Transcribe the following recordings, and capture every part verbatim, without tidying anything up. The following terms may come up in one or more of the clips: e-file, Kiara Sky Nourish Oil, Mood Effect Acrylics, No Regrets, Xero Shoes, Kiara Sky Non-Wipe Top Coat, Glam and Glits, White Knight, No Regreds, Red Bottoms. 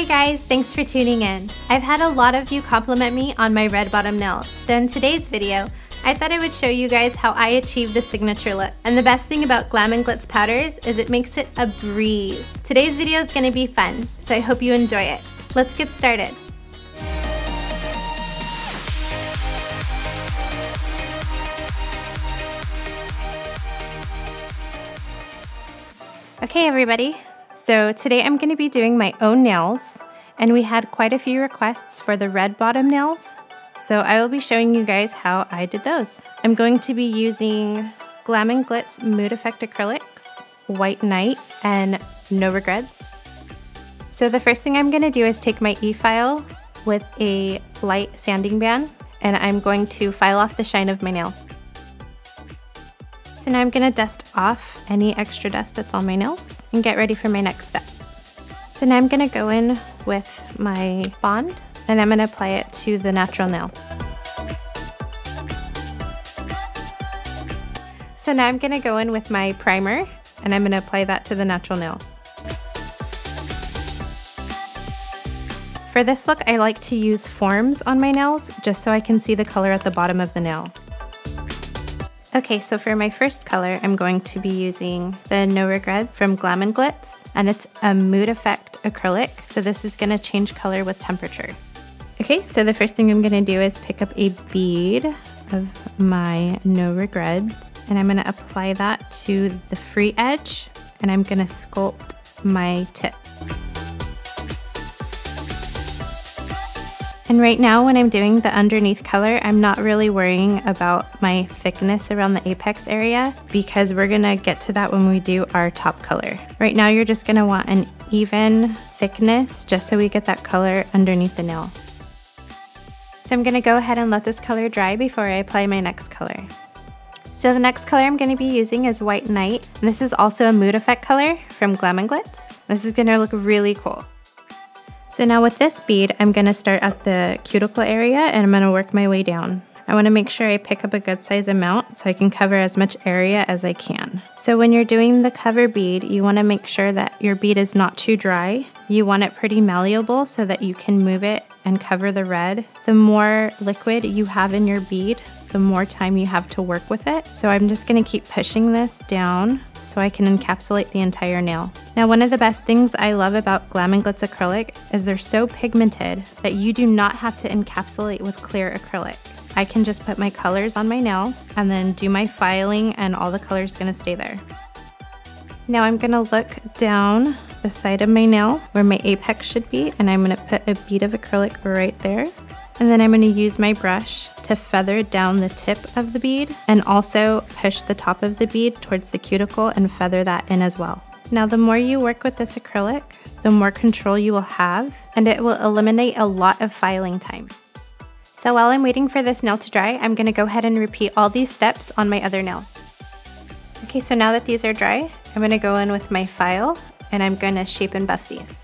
Hey guys, thanks for tuning in. I've had a lot of you compliment me on my red bottom nails, so in today's video, I thought I would show you guys how I achieve the signature look. And the best thing about Glam and Glitz powders is it makes it a breeze. Today's video is gonna be fun, so I hope you enjoy it. Let's get started. Okay everybody, so today I'm gonna be doing my own nails, and we had quite a few requests for the red bottom nails, so I will be showing you guys how I did those. I'm going to be using Glam and Glitz Mood Effect Acrylics, White Knight, and No Regrets. So the first thing I'm gonna do is take my e-file with a light sanding band, and I'm going to file off the shine of my nails. So now I'm gonna dust off any extra dust that's on my nails and get ready for my next step. So now I'm gonna go in with my bond and I'm gonna apply it to the natural nail. So now I'm gonna go in with my primer and I'm gonna apply that to the natural nail. For this look, I like to use forms on my nails just so I can see the color at the bottom of the nail. Okay, so for my first color, I'm going to be using the No Regret from Glam and Glitz, and it's a Mood Effect acrylic, so this is gonna change color with temperature. Okay, so the first thing I'm gonna do is pick up a bead of my No Regret, and I'm gonna apply that to the free edge, and I'm gonna sculpt my tip. And right now when I'm doing the underneath color, I'm not really worrying about my thickness around the apex area because we're gonna get to that when we do our top color. Right now you're just gonna want an even thickness just so we get that color underneath the nail. So I'm gonna go ahead and let this color dry before I apply my next color. So the next color I'm gonna be using is White Knight. This is also a Mood Effect color from Glam and Glitz. This is gonna look really cool. So now with this bead, I'm gonna start at the cuticle area and I'm gonna work my way down. I wanna make sure I pick up a good size amount so I can cover as much area as I can. So when you're doing the cover bead, you wanna make sure that your bead is not too dry. You want it pretty malleable so that you can move it and cover the red. The more liquid you have in your bead, the more time you have to work with it. So I'm just gonna keep pushing this down so I can encapsulate the entire nail. Now, one of the best things I love about Glam and Glitz acrylic is they're so pigmented that you do not have to encapsulate with clear acrylic. I can just put my colors on my nail and then do my filing and all the color's gonna stay there. Now I'm gonna look down the side of my nail where my apex should be, and I'm gonna put a bead of acrylic right there. And then I'm gonna use my brush to feather down the tip of the bead and also push the top of the bead towards the cuticle and feather that in as well. Now, the more you work with this acrylic, the more control you will have, and it will eliminate a lot of filing time. So while I'm waiting for this nail to dry, I'm gonna go ahead and repeat all these steps on my other nails. Okay, so now that these are dry, I'm gonna go in with my file and I'm gonna shape and buff these.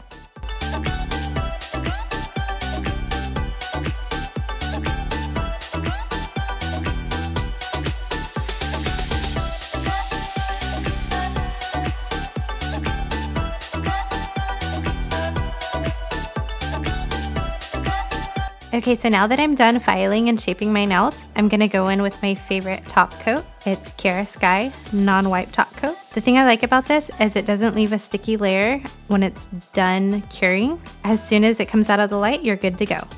Okay, so now that I'm done filing and shaping my nails, I'm gonna go in with my favorite top coat. It's Kiara Sky Non-Wipe Top Coat. The thing I like about this is it doesn't leave a sticky layer when it's done curing. As soon as it comes out of the light, you're good to go.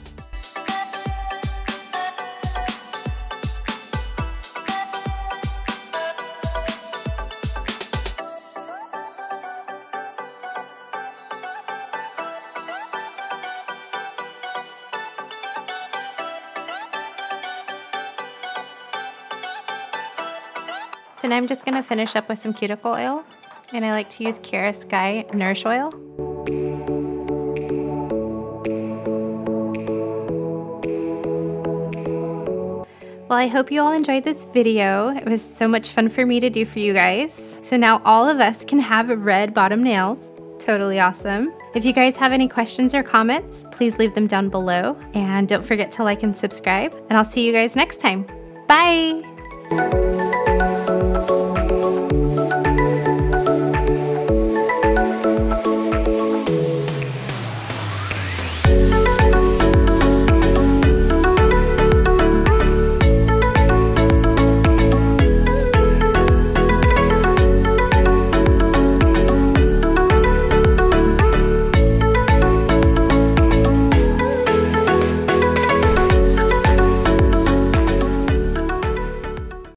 So now I'm just gonna finish up with some cuticle oil, and I like to use Kiara Sky Nourish Oil. Well, I hope you all enjoyed this video. It was so much fun for me to do for you guys. So now all of us can have red bottom nails. Totally awesome. If you guys have any questions or comments, please leave them down below. And don't forget to like and subscribe. And I'll see you guys next time. Bye.